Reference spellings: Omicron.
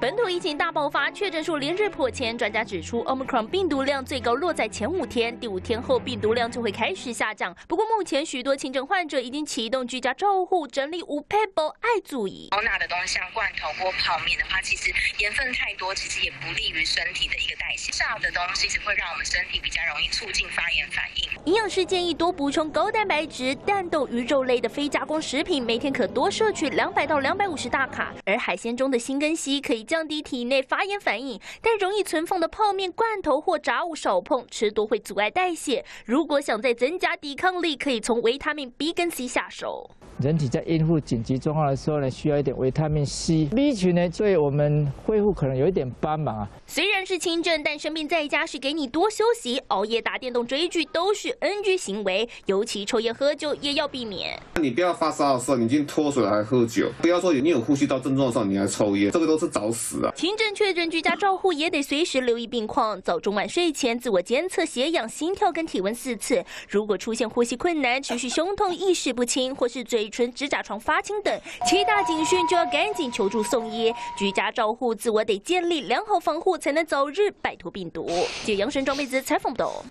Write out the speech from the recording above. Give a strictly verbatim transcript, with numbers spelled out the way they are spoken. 本土疫情大爆发，确诊数连日破千。专家指出 ，Omicron 病毒量最高落在前五天，第五天后病毒量就会开始下降。不过，目前许多轻症患者已经启动居家照护，整理无 paper 爱注意。高钠的东西，像罐头或泡面的话，其实盐分太多，其实也不利于身体的一个代谢。炸的东西只会让我们身体比较容易促进发炎反应。营养师建议多补充高蛋白质、蛋、豆、鱼肉类的非加工食品，每天可多摄取两百到两百五十大卡。而海鲜中的新跟硒可以 降低体内发炎反应，但容易存放的泡面、罐头或炸物少碰，吃多会阻碍代谢。如果想再增加抵抗力，可以从维他命 B 跟 C 下手。人体在应付紧急状况的时候呢，需要一点维他命 C、B 群呢，对我们恢复可能有一点帮忙啊。虽然是轻症，但生病在家时给你多休息，熬夜、打电动、追剧都是 N G 行为，尤其抽烟、喝酒也要避免。你不要发烧的时候，你已经脱水还喝酒，不要说你有呼吸道症状的时候你还抽烟，这个都是早死。 轻症确诊居家照护也得随时留意病况，早中晚睡前自我监测血氧、心跳跟体温四次。如果出现呼吸困难、持续胸痛、意识不清，或是嘴唇、指甲床发青等七大警讯，就要赶紧求助送医。居家照护自我得建立良好防护，才能早日摆脱病毒。记者杨神、庄贝姿采访报道。